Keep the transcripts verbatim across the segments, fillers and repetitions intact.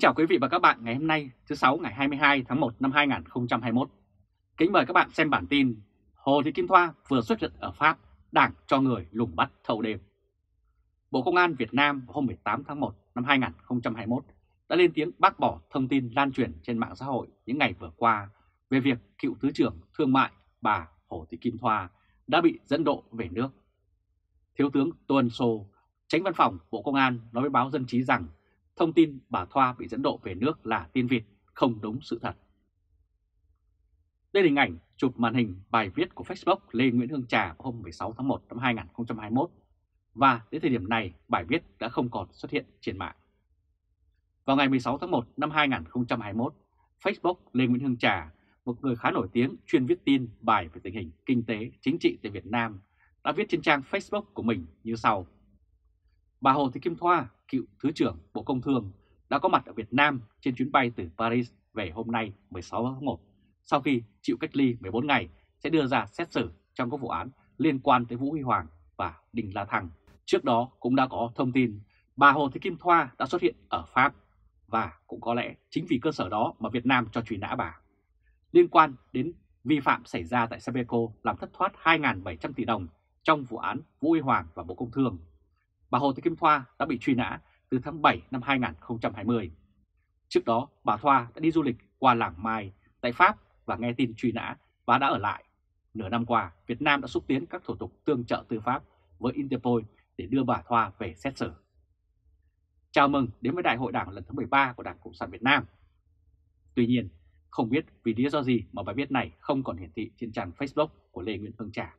Kính chào quý vị và các bạn ngày hôm nay thứ Sáu ngày hai mươi hai tháng một năm hai nghìn không trăm hai mươi mốt. Kính mời các bạn xem bản tin Hồ Thị Kim Thoa vừa xuất hiện ở Pháp, Đảng cho người lùng bắt thâu đêm. Bộ Công an Việt Nam hôm mười tám tháng một năm hai nghìn không trăm hai mươi mốt đã lên tiếng bác bỏ thông tin lan truyền trên mạng xã hội những ngày vừa qua về việc cựu Thứ trưởng Thương mại bà Hồ Thị Kim Thoa đã bị dẫn độ về nước. Thiếu tướng Tô Ân Sô, Chánh Văn phòng Bộ Công an nói với báo Dân trí rằng thông tin bà Thoa bị dẫn độ về nước là tin vịt, không đúng sự thật. Đây là hình ảnh chụp màn hình bài viết của Facebook Lê Nguyễn Hương Trà hôm mười sáu tháng một năm hai nghìn không trăm hai mươi mốt và đến thời điểm này bài viết đã không còn xuất hiện trên mạng. Vào ngày mười sáu tháng một năm hai nghìn không trăm hai mươi mốt, Facebook Lê Nguyễn Hương Trà, một người khá nổi tiếng chuyên viết tin bài về tình hình kinh tế, chính trị tại Việt Nam, đã viết trên trang Facebook của mình như sau. Bà Hồ Thị Kim Thoa, cựu Thứ trưởng Bộ Công Thương, đã có mặt ở Việt Nam trên chuyến bay từ Paris về hôm nay mười sáu tháng một, sau khi chịu cách ly mười bốn ngày sẽ đưa ra xét xử trong các vụ án liên quan tới Vũ Huy Hoàng và Đinh La Thăng. Trước đó cũng đã có thông tin bà Hồ Thị Kim Thoa đã xuất hiện ở Pháp và cũng có lẽ chính vì cơ sở đó mà Việt Nam cho truy nã bà. Liên quan đến vi phạm xảy ra tại Sabeco làm thất thoát hai nghìn bảy trăm tỷ đồng trong vụ án Vũ Huy Hoàng và Bộ Công Thương, bà Hồ Thị Kim Thoa đã bị truy nã từ tháng bảy năm hai nghìn không trăm hai mươi. Trước đó, bà Thoa đã đi du lịch qua làng Mai tại Pháp và nghe tin truy nã và đã ở lại. Nửa năm qua, Việt Nam đã xúc tiến các thủ tục tương trợ tư pháp với Interpol để đưa bà Thoa về xét xử. Chào mừng đến với Đại hội Đảng lần thứ mười ba của Đảng Cộng sản Việt Nam. Tuy nhiên, không biết vì lý do gì mà bài viết này không còn hiển thị trên trang Facebook của Lê Nguyễn Hương Trà.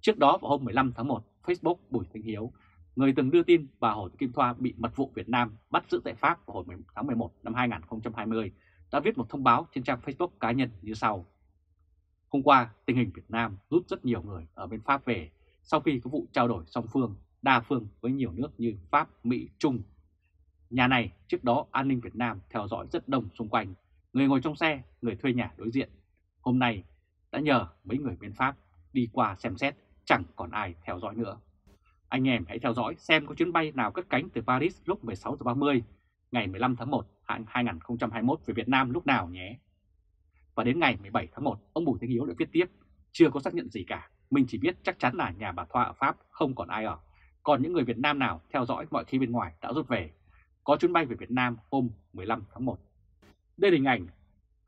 Trước đó vào hôm mười lăm tháng một, Facebook Bùi Thanh Hiếu, người từng đưa tin bà Hồ Thị Kim Thoa bị mật vụ Việt Nam bắt giữ tại Pháp vào hồi tháng mười một năm hai nghìn không trăm hai mươi, đã viết một thông báo trên trang Facebook cá nhân như sau. Hôm qua, tình hình Việt Nam rút rất nhiều người ở bên Pháp về sau khi có vụ trao đổi song phương, đa phương với nhiều nước như Pháp, Mỹ, Trung. Nhà này trước đó an ninh Việt Nam theo dõi rất đông xung quanh, người ngồi trong xe, người thuê nhà đối diện. Hôm nay đã nhờ mấy người bên Pháp đi qua xem xét, chẳng còn ai theo dõi nữa. Anh em hãy theo dõi xem có chuyến bay nào cất cánh từ Paris lúc mười sáu giờ ba mươi ngày mười lăm tháng một năm hai nghìn không trăm hai mươi mốt về Việt Nam lúc nào nhé. Và đến ngày mười bảy tháng một, ông Bùi Thanh Hiếu lại viết tiếp, chưa có xác nhận gì cả, mình chỉ biết chắc chắn là nhà bà Thoa ở Pháp không còn ai ở, còn những người Việt Nam nào theo dõi mọi khi bên ngoài đã rút về. Có chuyến bay về Việt Nam hôm mười lăm tháng một. Đây là hình ảnh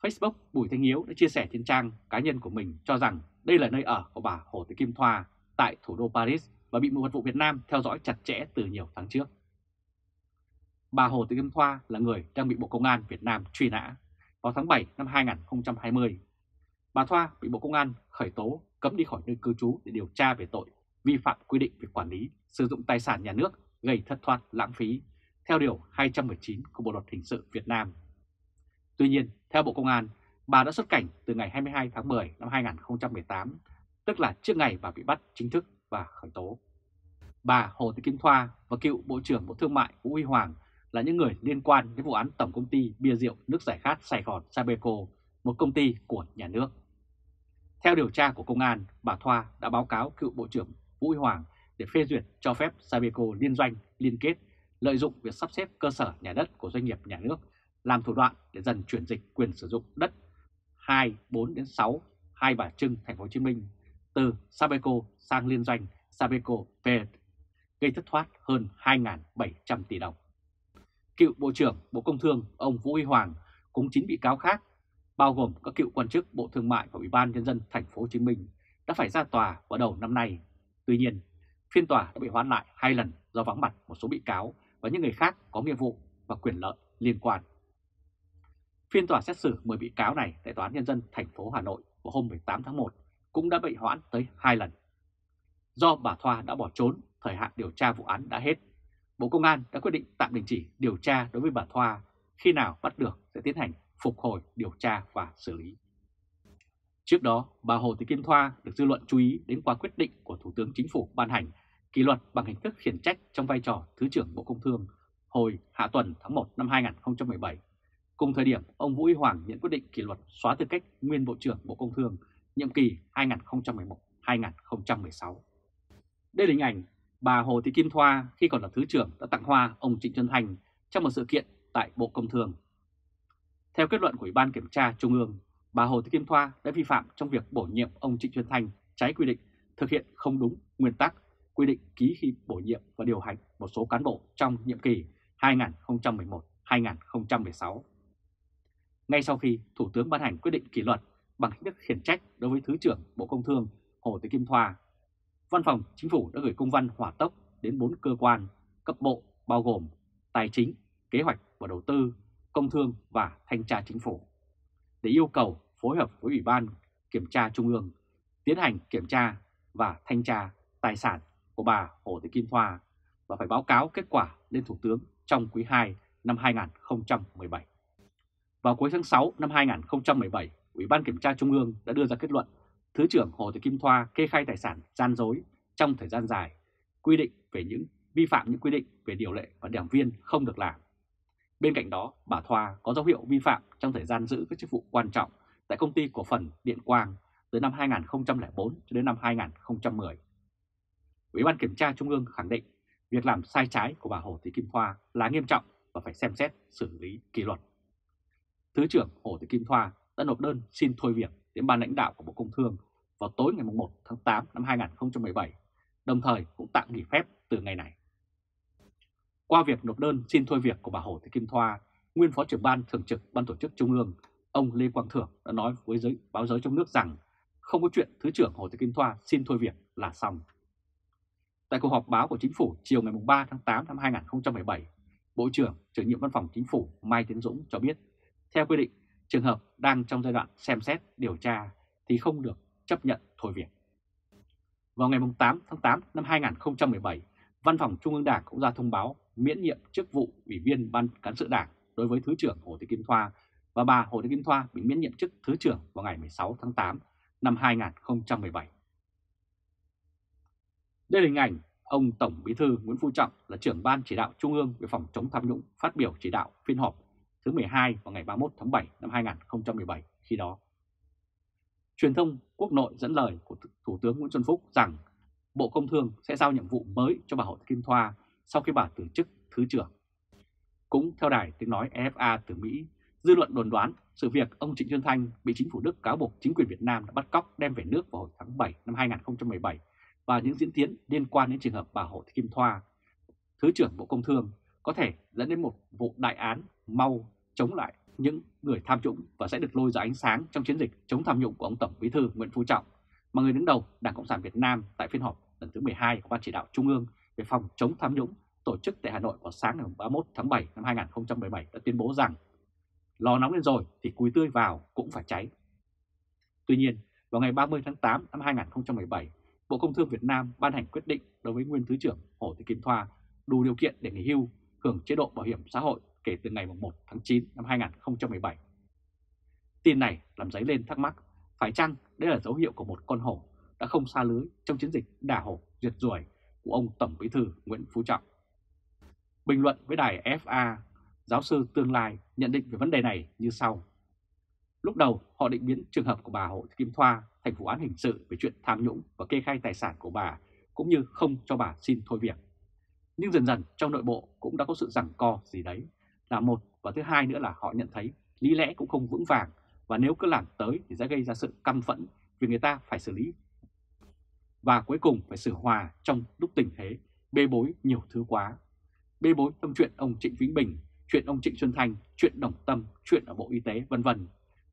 Facebook Bùi Thanh Hiếu đã chia sẻ trên trang cá nhân của mình cho rằng đây là nơi ở của bà Hồ Thị Kim Thoa tại thủ đô Paris và bị mật vụ Việt Nam theo dõi chặt chẽ từ nhiều tháng trước. Bà Hồ Thị Kim Thoa là người đang bị Bộ Công an Việt Nam truy nã. Vào tháng bảy năm hai nghìn không trăm hai mươi, bà Thoa bị Bộ Công an khởi tố cấm đi khỏi nơi cư trú để điều tra về tội vi phạm quy định về quản lý, sử dụng tài sản nhà nước gây thất thoát lãng phí, theo Điều hai trăm mười chín của Bộ Luật Hình sự Việt Nam. Tuy nhiên, theo Bộ Công an, bà đã xuất cảnh từ ngày hai mươi hai tháng mười năm hai nghìn không trăm mười tám, tức là trước ngày bà bị bắt chính thức và khởi tố. Bà Hồ Thị Kim Thoa và cựu Bộ trưởng Bộ Thương mại Vũ Huy Hoàng là những người liên quan đến vụ án Tổng công ty Bia rượu nước giải khát Sài Gòn Sabeco, một công ty của nhà nước. Theo điều tra của công an, bà Thoa đã báo cáo cựu Bộ trưởng Vũ Huy Hoàng để phê duyệt cho phép Sabeco liên doanh, liên kết, lợi dụng việc sắp xếp cơ sở nhà đất của doanh nghiệp nhà nước làm thủ đoạn để dần chuyển dịch quyền sử dụng đất hai, bốn đến sáu Hai Bà Trưng, Thành phố Hồ Chí Minh từ Sabeco sang liên doanh Sabeco pê e tê, gây thất thoát hơn hai nghìn bảy trăm tỷ đồng. Cựu Bộ trưởng Bộ Công Thương ông Vũ Huy Hoàng cùng chín bị cáo khác, bao gồm các cựu quan chức Bộ Thương mại và Ủy ban Nhân dân Thành phố Hồ Chí Minh đã phải ra tòa vào đầu năm nay. Tuy nhiên, phiên tòa đã bị hoãn lại hai lần do vắng mặt một số bị cáo và những người khác có nghĩa vụ và quyền lợi liên quan. Phiên tòa xét xử mười bị cáo này tại Tòa án Nhân dân Thành phố Hà Nội vào hôm mười tám tháng một cũng đã bị hoãn tới hai lần. Do bà Thoa đã bỏ trốn, thời hạn điều tra vụ án đã hết. Bộ Công an đã quyết định tạm đình chỉ điều tra đối với bà Thoa, khi nào bắt được sẽ tiến hành phục hồi điều tra và xử lý. Trước đó, bà Hồ Thị Kim Thoa được dư luận chú ý đến qua quyết định của Thủ tướng Chính phủ ban hành kỷ luật bằng hình thức khiển trách trong vai trò Thứ trưởng Bộ Công Thương hồi hạ tuần tháng một năm hai nghìn không trăm mười bảy. Cùng thời điểm, ông Vũ Huy Hoàng nhận quyết định kỷ luật xóa tư cách nguyên Bộ trưởng Bộ Công Thương nhiệm kỳ hai nghìn không trăm mười một đến hai nghìn không trăm mười sáu. Đây là hình ảnh bà Hồ Thị Kim Thoa khi còn là Thứ trưởng đã tặng hoa ông Trịnh Xuân Thành trong một sự kiện tại Bộ Công Thương. Theo kết luận của Ủy ban Kiểm tra Trung ương, bà Hồ Thị Kim Thoa đã vi phạm trong việc bổ nhiệm ông Trịnh Xuân Thành trái quy định, thực hiện không đúng nguyên tắc, quy định ký khi bổ nhiệm và điều hành một số cán bộ trong nhiệm kỳ hai nghìn không trăm mười một đến hai nghìn không trăm mười sáu. Ngay sau khi Thủ tướng ban hành quyết định kỷ luật bằng hình thức khiển trách đối với Thứ trưởng Bộ Công Thương Hồ Thị Kim Thoa, Văn phòng Chính phủ đã gửi công văn hỏa tốc đến bốn cơ quan cấp bộ bao gồm Tài chính, Kế hoạch và Đầu tư, Công Thương và Thanh tra Chính phủ để yêu cầu phối hợp với Ủy ban Kiểm tra Trung ương tiến hành kiểm tra và thanh tra tài sản của bà Hồ Thị Kim Thoa và phải báo cáo kết quả lên Thủ tướng trong quý hai năm hai nghìn không trăm mười bảy. Vào cuối tháng sáu năm hai nghìn không trăm mười bảy, Ủy ban Kiểm tra Trung ương đã đưa ra kết luận Thứ trưởng Hồ Thị Kim Thoa kê khai tài sản gian dối trong thời gian dài, quy định về những vi phạm những quy định về điều lệ và đảng viên không được làm. Bên cạnh đó, bà Thoa có dấu hiệu vi phạm trong thời gian giữ các chức vụ quan trọng tại Công ty Cổ phần Điện Quang từ năm hai nghìn không trăm lẻ bốn cho đến năm hai nghìn không trăm mười. Ủy ban Kiểm tra Trung ương khẳng định việc làm sai trái của bà Hồ Thị Kim Thoa là nghiêm trọng và phải xem xét xử lý kỷ luật. Thứ trưởng Hồ Thị Kim Thoa đã nộp đơn xin thôi việc đến ban lãnh đạo của Bộ Công Thương vào tối ngày một tháng tám năm hai nghìn không trăm mười bảy, đồng thời cũng tạm nghỉ phép từ ngày này. Qua việc nộp đơn xin thôi việc của bà Hồ Thị Kim Thoa, nguyên Phó trưởng ban thường trực Ban Tổ chức Trung ương, ông Lê Quang Thưởng đã nói với giới báo giới trong nước rằng không có chuyện Thứ trưởng Hồ Thị Kim Thoa xin thôi việc là xong. Tại cuộc họp báo của Chính phủ chiều ngày ba tháng tám năm hai nghìn không trăm mười bảy, Bộ trưởng Chủ nhiệm Văn phòng Chính phủ Mai Tiến Dũng cho biết, theo quy định, trường hợp đang trong giai đoạn xem xét điều tra thì không được chấp nhận thôi việc. Vào ngày tám tháng tám năm hai nghìn không trăm mười bảy, Văn phòng Trung ương Đảng cũng ra thông báo miễn nhiệm chức vụ Ủy viên Ban Cán sự Đảng đối với Thứ trưởng Hồ Thị Kim Thoa và bà Hồ Thị Kim Thoa bị miễn nhiệm chức Thứ trưởng vào ngày mười sáu tháng tám năm hai nghìn không trăm mười bảy. Đây là hình ảnh ông Tổng Bí thư Nguyễn Phú Trọng là trưởng Ban Chỉ đạo Trung ương về phòng chống tham nhũng phát biểu chỉ đạo phiên họp thứ mười hai vào ngày ba mươi mốt tháng bảy năm hai nghìn không trăm mười bảy khi đó. Truyền thông quốc nội dẫn lời của Thủ tướng Nguyễn Xuân Phúc rằng Bộ Công Thương sẽ giao nhiệm vụ mới cho bà Hồ Thị Kim Thoa sau khi bà từ chức Thứ trưởng. Cũng theo đài tiếng nói e ép a từ Mỹ, dư luận đồn đoán sự việc ông Trịnh Xuân Thành bị chính phủ Đức cáo buộc chính quyền Việt Nam đã bắt cóc đem về nước vào hồi tháng bảy năm hai nghìn không trăm mười bảy và những diễn tiến liên quan đến trường hợp bà Hồ Thị Kim Thoa, Thứ trưởng Bộ Công Thương, có thể dẫn đến một vụ đại án mau chống lại những người tham nhũng và sẽ được lôi ra ánh sáng trong chiến dịch chống tham nhũng của ông Tổng Bí thư Nguyễn Phú Trọng, mà người đứng đầu Đảng Cộng sản Việt Nam tại phiên họp lần thứ mười hai của Ban Chỉ đạo Trung ương về phòng chống tham nhũng tổ chức tại Hà Nội vào sáng ngày ba mươi mốt tháng bảy năm hai nghìn không trăm mười bảy đã tuyên bố rằng lò nóng lên rồi thì cùi tươi vào cũng phải cháy. Tuy nhiên, vào ngày ba mươi tháng tám năm hai nghìn không trăm mười bảy, Bộ Công Thương Việt Nam ban hành quyết định đối với nguyên Thứ trưởng Hồ Thị Kim Thoa đủ điều kiện để nghỉ hưu, hưởng chế độ bảo hiểm xã hội kể từ ngày một tháng chín năm hai nghìn không trăm mười bảy. Tin này làm dấy lên thắc mắc, phải chăng đây là dấu hiệu của một con hổ đã không xa lưới trong chiến dịch đả hổ diệt ruồi của ông Tổng Bí thư Nguyễn Phú Trọng? Bình luận với đài ép a, giáo sư Tương Lai nhận định về vấn đề này như sau. Lúc đầu họ định biến trường hợp của bà Hồ Thị Kim Thoa thành vụ án hình sự về chuyện tham nhũng và kê khai tài sản của bà, cũng như không cho bà xin thôi việc. Nhưng dần dần trong nội bộ cũng đã có sự giằng co gì đấy là một, và thứ hai nữa là họ nhận thấy lý lẽ cũng không vững vàng và nếu cứ làm tới thì sẽ gây ra sự căm phẫn vì người ta phải xử lý. Và cuối cùng phải xử hòa trong lúc tình thế bê bối nhiều thứ quá. Bê bối trong chuyện ông Trịnh Vĩnh Bình, chuyện ông Trịnh Xuân Thành, chuyện Đồng Tâm, chuyện ở Bộ Y tế vân vân.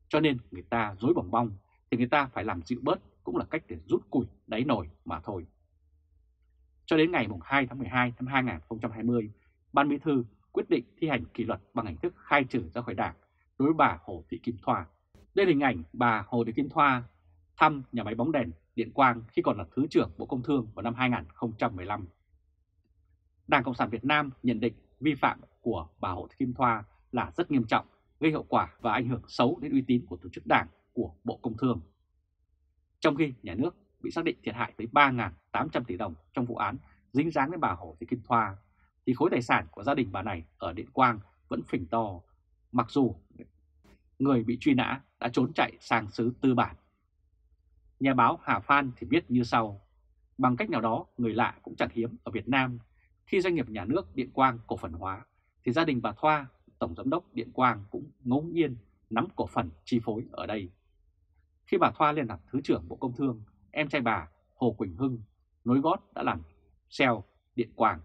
Cho nên người ta rối bòng bong thì người ta phải làm dịu bớt cũng là cách để rút củi đáy nồi mà thôi. Cho đến ngày hai tháng mười hai năm hai nghìn không trăm hai mươi, Ban Bí thư quyết định thi hành kỷ luật bằng hình thức khai trừ ra khỏi Đảng đối với bà Hồ Thị Kim Thoa. Đây là hình ảnh bà Hồ Thị Kim Thoa thăm nhà máy bóng đèn Điện Quang khi còn là Thứ trưởng Bộ Công Thương vào năm hai nghìn không trăm mười lăm. Đảng Cộng sản Việt Nam nhận định vi phạm của bà Hồ Thị Kim Thoa là rất nghiêm trọng, gây hậu quả và ảnh hưởng xấu đến uy tín của tổ chức Đảng của Bộ Công Thương. Trong khi nhà nước bị xác định thiệt hại tới ba nghìn tám trăm tỷ đồng trong vụ án dính dáng với bà Hồ Thị Kim Thoa, thì khối tài sản của gia đình bà này ở Điện Quang vẫn phình to, mặc dù người bị truy nã đã trốn chạy sang xứ tư bản. Nhà báo Hà Phan thì viết như sau: bằng cách nào đó người lạ cũng chẳng hiếm ở Việt Nam. Khi doanh nghiệp nhà nước Điện Quang cổ phần hóa thì gia đình bà Thoa Tổng Giám đốc Điện Quang cũng ngẫu nhiên nắm cổ phần chi phối ở đây. Khi bà Thoa lên làm Thứ trưởng Bộ Công Thương, em trai bà Hồ Quỳnh Hưng nối gót đã làm xê e ô Điện Quang.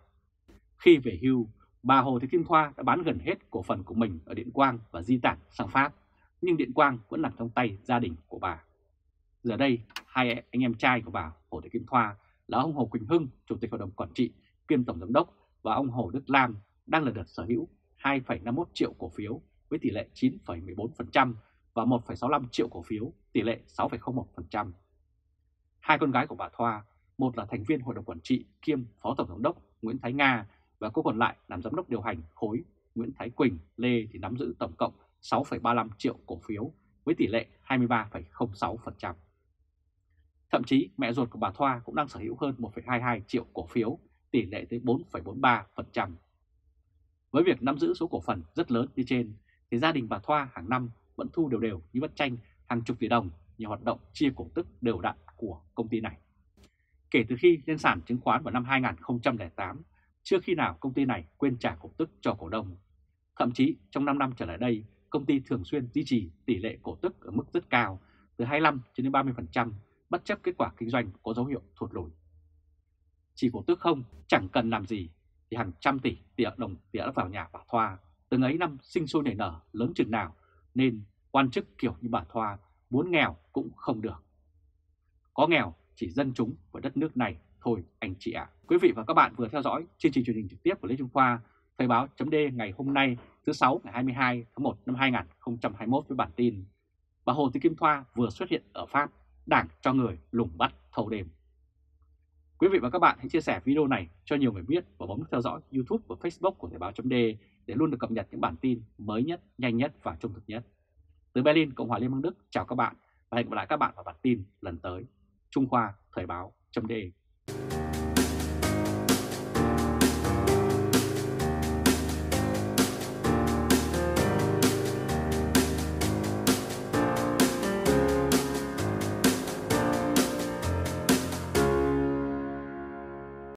Khi về hưu, bà Hồ Thị Kim Thoa đã bán gần hết cổ phần của mình ở Điện Quang và di tản sang Pháp, nhưng Điện Quang vẫn nằm trong tay gia đình của bà. Giờ đây, hai anh em trai của bà Hồ Thị Kim Thoa là ông Hồ Quỳnh Hưng, Chủ tịch Hội đồng Quản trị kiêm Tổng Giám đốc, và ông Hồ Đức Lam đang là đợt sở hữu hai phẩy năm mươi mốt triệu cổ phiếu với tỷ lệ chín phẩy mười bốn phần trăm và một phẩy sáu mươi lăm triệu cổ phiếu tỷ lệ sáu phẩy không một phần trăm. Hai con gái của bà Thoa, một là thành viên Hội đồng Quản trị kiêm Phó Tổng Giám đốc Nguyễn Thái Nga và cô còn lại làm Giám đốc điều hành khối Nguyễn Thái Quỳnh Lê thì nắm giữ tổng cộng sáu phẩy ba mươi lăm triệu cổ phiếu với tỷ lệ hai mươi ba phẩy không sáu phần trăm. Thậm chí mẹ ruột của bà Thoa cũng đang sở hữu hơn một phẩy hai mươi hai triệu cổ phiếu, tỷ lệ tới bốn phẩy bốn mươi ba phần trăm. Với việc nắm giữ số cổ phần rất lớn như trên, thì gia đình bà Thoa hàng năm vẫn thu đều đều như bất tranh hàng chục tỷ đồng nhờ hoạt động chia cổ tức đều đặn của công ty này. Kể từ khi lên sàn chứng khoán vào năm hai nghìn không trăm lẻ tám, chưa khi nào công ty này quên trả cổ tức cho cổ đông. Thậm chí trong năm năm trở lại đây, công ty thường xuyên duy trì tỷ lệ cổ tức ở mức rất cao, từ hai mươi lăm đến ba mươi phần trăm, bất chấp kết quả kinh doanh có dấu hiệu thụt lùi. Chỉ cổ tức không, chẳng cần làm gì, thì hàng trăm tỷ tỷ đồng tỷ đã vào nhà bà Thoa, từng ấy năm sinh sôi nảy nở lớn chừng nào, nên quan chức kiểu như bà Thoa muốn nghèo cũng không được. Có nghèo chỉ dân chúng và đất nước này thôi anh chị ạ. À. Quý vị và các bạn vừa theo dõi chương trình truyền hình trực tiếp của Lê Trung Khoa, Thời Báo .d ngày hôm nay thứ Sáu ngày hai mươi hai tháng một năm hai nghìn không trăm hai mươi mốt với bản tin bà Hồ Thị Kim Thoa vừa xuất hiện ở Pháp, Đảng cho người lùng bắt thâu đêm. Quý vị và các bạn hãy chia sẻ video này cho nhiều người biết và bấm theo dõi YouTube và Facebook của Thời Báo .d để luôn được cập nhật những bản tin mới nhất, nhanh nhất và trung thực nhất. Từ Berlin, Cộng hòa Liên bang Đức, chào các bạn và hẹn gặp lại các bạn vào bản tin lần tới. Trung Khoa, Thời Báo .d